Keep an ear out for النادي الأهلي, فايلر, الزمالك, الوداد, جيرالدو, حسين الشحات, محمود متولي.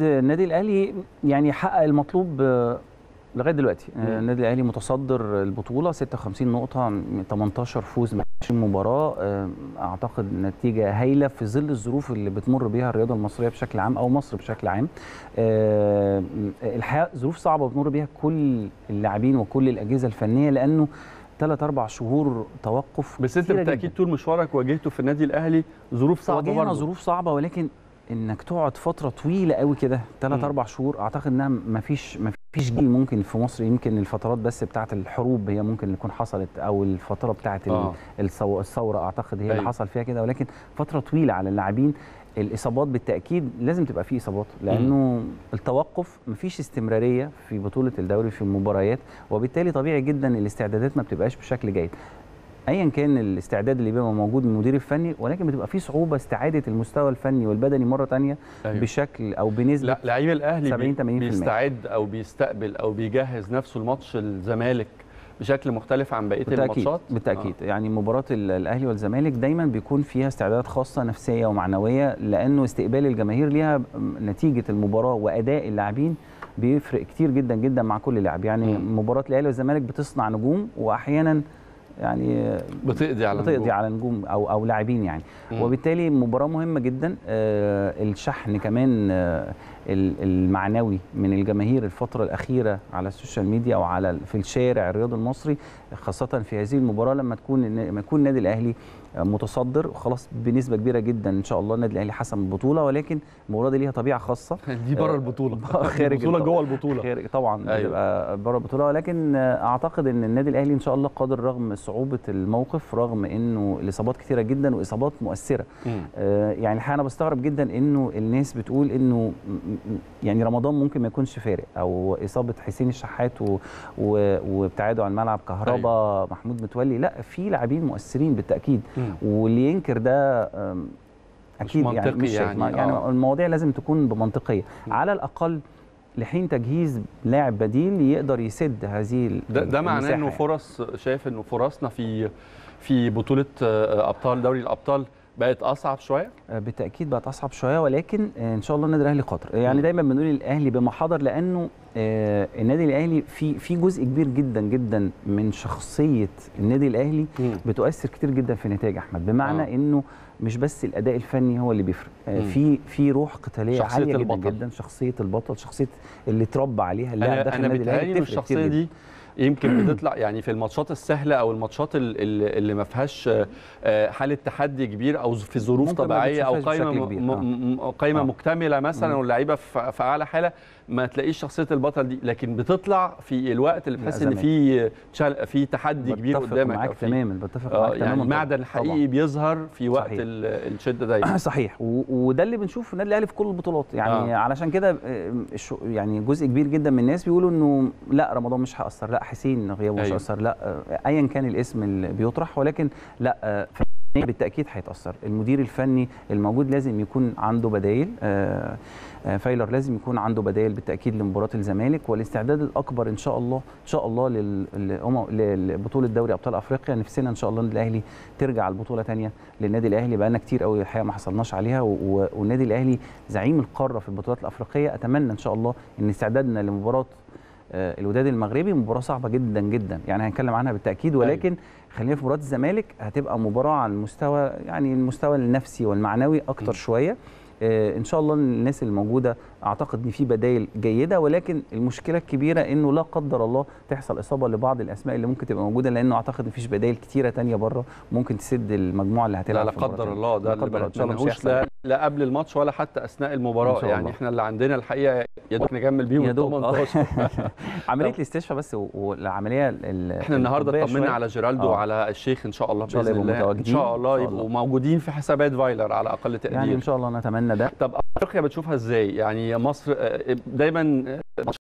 النادي الأهلي يعني حقق المطلوب لغاية دلوقتي. النادي الأهلي متصدر البطولة 56 نقطة من 18 فوز من 20 مباراة. أعتقد نتيجة هايلة في ظل الظروف اللي بتمر بيها الرياضة المصرية بشكل عام أو مصر بشكل عام. الحقيقة ظروف صعبة بتمر بيها كل اللاعبين وكل الأجهزة الفنية، لأنه 3-4 شهور توقف. بس أنت بالتأكيد طول مشوارك واجهته في النادي الأهلي ظروف صعبة. واجهنا ظروف صعبة، ولكن انك تقعد فتره طويله قوي كده 3-4 شهور، اعتقد انها مفيش جيل ممكن في مصر. يمكن الفترات بس بتاعه الحروب هي ممكن تكون حصلت، او الفتره بتاعه الثوره اعتقد هي اللي حصل فيها كده، ولكن فتره طويله على اللاعبين. الاصابات بالتاكيد لازم تبقى في اصابات، لانه التوقف مفيش استمراريه في بطوله الدوري في المباريات، وبالتالي طبيعي جدا الاستعدادات ما بتبقاش بشكل جيد ايا كان الاستعداد اللي بيبقى موجود من المدير الفني، ولكن بتبقى في صعوبه استعاده المستوى الفني والبدني مره ثانيه. أيوة. بشكل او بنسبه. لا، لعيب الاهلي 70-80% بيستعد او بيستقبل او بيجهز نفسه لماتش الزمالك بشكل مختلف عن بقيه الماتشات بالتاكيد. يعني مباراه الاهلي والزمالك دايما بيكون فيها استعدادات خاصه نفسيه ومعنويه، لانه استقبال الجماهير ليها نتيجه المباراه واداء اللاعبين بيفرق كتير جدا جدا مع كل لاعب. يعني مباراه الاهلي والزمالك بتصنع نجوم، واحيانا يعني بتقضي على نجوم او لاعبين يعني. وبالتالي مباراه مهمه جدا. الشحن كمان المعنوي من الجماهير الفتره الاخيره على السوشيال ميديا او على في الشارع الرياضي المصري، خاصه في هذه المباراه لما يكون النادي الاهلي متصدر خلاص بنسبه كبيره جدا. ان شاء الله النادي الاهلي حسم البطوله، ولكن المباراه دي ليها طبيعه خاصه. دي بره البطوله، خارج البطوله، جوه البطوله، خارج طبعا. أيوة. بره البطوله، ولكن اعتقد ان النادي الاهلي ان شاء الله قادر رغم صعوبه الموقف، رغم انه الاصابات كثيره جدا واصابات مؤثره. يعني الحقيقه انا بستغرب جدا انه الناس بتقول انه يعني رمضان ممكن ما يكونش فارق، او اصابه حسين الشحات وابتعاده عن الملعب كهربا. أيوة. محمود متولي، لا، في لاعبين مؤثرين بالتاكيد. واللي ينكر ده اكيد مش يعني مش يعني المواضيع لازم تكون بمنطقيه. على الاقل لحين تجهيز لاعب بديل يقدر يسد هذه ده معناه انه فرص يعني. شايف انه فرصنا في بطوله ابطال دوري الابطال بقت اصعب شويه. بالتاكيد بقت اصعب شويه، ولكن ان شاء الله النادي الاهلي قادر. يعني دايما بنقول الاهلي بما حضر، لانه النادي الاهلي في جزء كبير جدا جدا من شخصيه النادي الاهلي بتؤثر كتير جدا في نتائج احمد. بمعنى انه مش بس الاداء الفني هو اللي بيفرق، في روح قتاليه عاليه جدا جدا. شخصيه البطل، شخصيه اللي اتربى عليها اللاعب داخل النادي الاهلي، الشخصيه دي يمكن بتطلع يعني في الماتشات السهله او الماتشات اللي ما فيهاش حاله تحدي كبير، او في ظروف طبيعيه، او قايمه مكتمله مثلا، واللعيبه في اعلى حاله، ما تلاقيش شخصيه البطل دي. لكن بتطلع في الوقت اللي بتحس ان في تحدي كبير قدامك. معاك تماما، بتفق معاك تماما. يعني المعدن الحقيقي بيظهر في وقت الشده دايما. صحيح، وده اللي بنشوفه النادي الاهلي في كل البطولات يعني. علشان كده يعني جزء كبير جدا من الناس بيقولوا انه لا رمضان مش هيأثر، لا حسين غيابه مش هيأثر، لا ايا كان الاسم اللي بيطرح، ولكن لا بالتأكيد هيتأثر. المدير الفني الموجود لازم يكون عنده بدايل. فايلر لازم يكون عنده بدايل بالتأكيد لمباراة الزمالك، والاستعداد الأكبر إن شاء الله لبطولة دوري أبطال أفريقيا. نفسنا إن شاء الله النادي الأهلي ترجع البطولة تانية للنادي الأهلي، بقالنا كتير قوي الحقيقة ما حصلناش عليها. والنادي الأهلي زعيم القارة في البطولات الأفريقية. أتمنى إن شاء الله إن استعدادنا لمباراة الوداد المغربي، مباراة صعبة جدا جدا يعني، هنتكلم عنها بالتأكيد، ولكن خلينا في مباراة الزمالك، هتبقى مباراة على المستوى يعني المستوى النفسي والمعنوي أكتر شوية. إن شاء الله الناس الموجودة أعتقد إن في بدايل جيدة، ولكن المشكلة الكبيرة إنه لا قدر الله تحصل إصابة لبعض الأسماء اللي ممكن تبقى موجودة، لأنه أعتقد مفيش بدايل كتيرة تانية بره ممكن تسد المجموعة اللي هتلعب. لا قدر الله، ده اللي ملهوش لا قبل الماتش ولا حتى أثناء المباراة يعني. إحنا اللي عندنا الحقيقة يا دوب نكمل بيهم 18 عملية الاستشفاء بس، والعملية إحنا النهاردة طمنا على جيرالدو وعلى الشيخ. إن شاء الله بإذن الله إن شاء الله يبقوا موجودين في حسابات فايلر على أقل تقدير يعني. إن شاء الله نتمنى ده. طب افريقيا بتشوفها ازاي؟ يعني مصر دايما